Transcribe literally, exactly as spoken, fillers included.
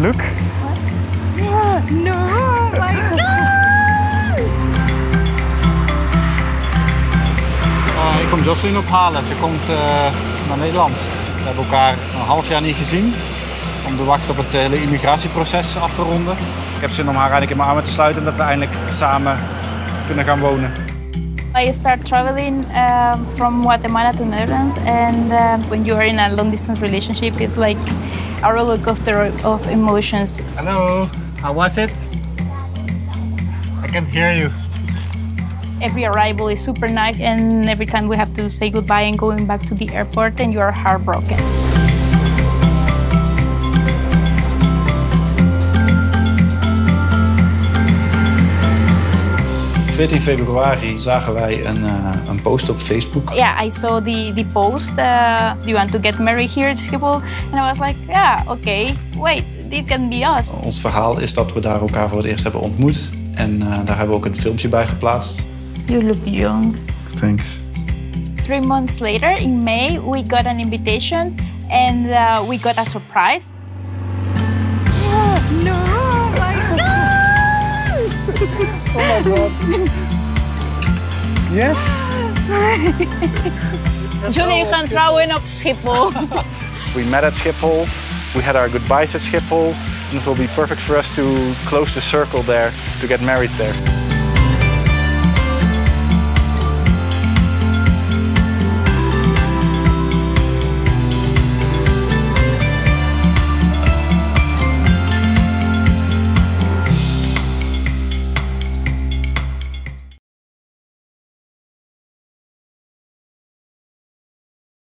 Look. What? No, oh my god! Uh, ik kom Jocelyn ophalen. Ze komt uh, naar Nederland. We hebben elkaar een half jaar niet gezien. Om te wachten op het hele immigratieproces af te ronden. Ik heb zin om haar eigenlijk in mijn armen te sluiten. En dat we eindelijk samen kunnen gaan wonen. I start traveling uh, from Guatemala to Netherlands, and uh, when you are in a long-distance relationship, it's like a rollercoaster of emotions. Hello, how was it? I can hear you. Every arrival is super nice, and every time we have to say goodbye and going back to the airport, and you are heartbroken. veertien februari zagen wij een, uh, een post op Facebook. Yeah, I saw the, the post. Uh, you want to get married here at Schiphol? And I was like, yeah, okay, wait, this can be us. Ons verhaal is dat we daar elkaar voor het eerst hebben ontmoet. En uh, daar hebben we ook een filmpje bij geplaatst. You look young. Thanks. Three months later, in May, we got an invitation and uh, we got a surprise. Oh, no. Oh my god. Yes. Jullie gaan trouwen op Schiphol. We met at Schiphol. We had our goodbyes at Schiphol. And it will be perfect for us to close the circle there, to get married there.